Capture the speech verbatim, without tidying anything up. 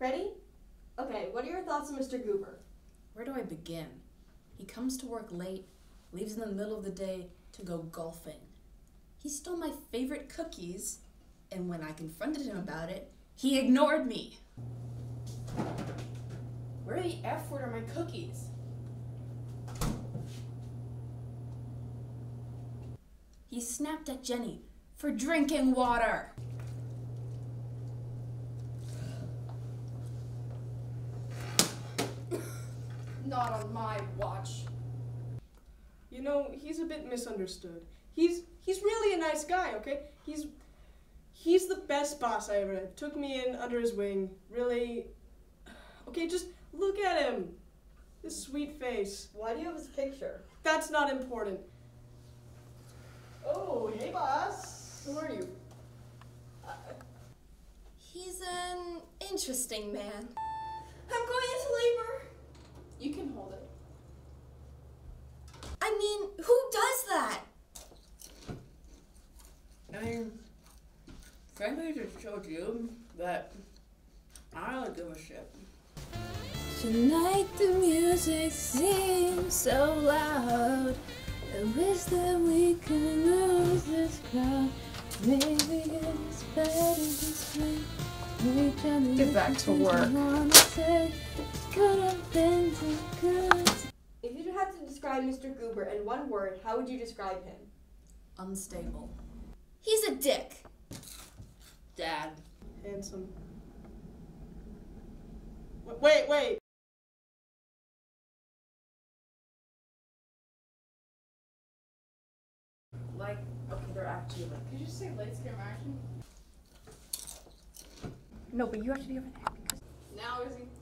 Ready? Okay, what are your thoughts on Mister Goober? Where do I begin? He comes to work late, leaves in the middle of the day to go golfing. He stole my favorite cookies, and when I confronted him about it, he ignored me. Where in the F word are my cookies? He snapped at Jenny for drinking water. Not on my watch. You know, he's a bit misunderstood. He's he's really a nice guy, okay? He's he's the best boss I ever had. Took me in under his wing. Really, okay, just look at him. This sweet face. Why do you have his picture? That's not important. Oh, hey boss. Who are you? Uh, he's an interesting man. I'm going into labor. You can hold it. I mean, who does that? I mean, frankly, just showed you that I don't give a shit. Tonight the music seems so loud. I wish that we could lose this crowd. Maybe it's better this way. Get back to work. If you had to describe Mister Goober in one word, how would you describe him? Unstable. He's a dick. Dad. Handsome. Wait, wait! Like, okay, they're actually like... Could you just say lights, camera, action? No, but you have to be over there because... Now is he...